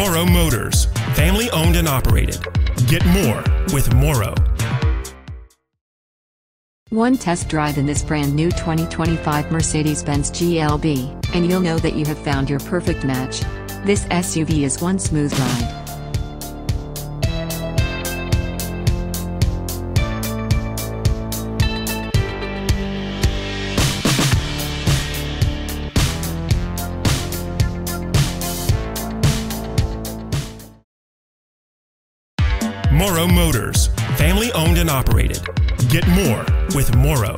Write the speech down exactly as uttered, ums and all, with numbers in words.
Moro Motors, family owned and operated. Get more with Moro. One test drive in this brand new twenty twenty-five Mercedes-Benz G L B, and you'll know that you have found your perfect match. This S U V is one smooth ride. Moro Motors, family owned and operated. Get more with Moro.